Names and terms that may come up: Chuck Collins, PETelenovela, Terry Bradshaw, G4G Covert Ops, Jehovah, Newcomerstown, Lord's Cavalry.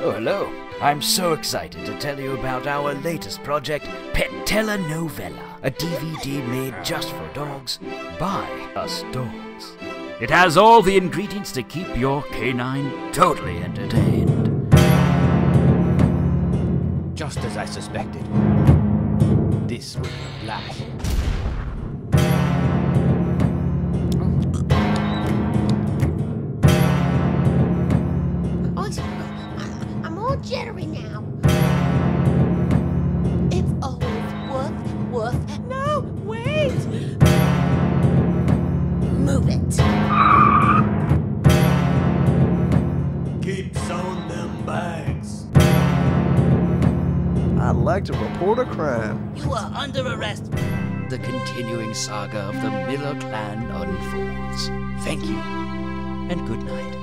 Oh, hello. I'm so excited to tell you about our latest project, PETelenovela, a DVD made just for dogs by us dogs. It has all the ingredients to keep your canine totally entertained. Just as I suspected, this will be a blast. Jittery now. It's always worth. No, wait! Move it. Keeps on them bags. I'd like to report a crime. You are under arrest. The continuing saga of the Miller clan unfolds. Thank you, and good night.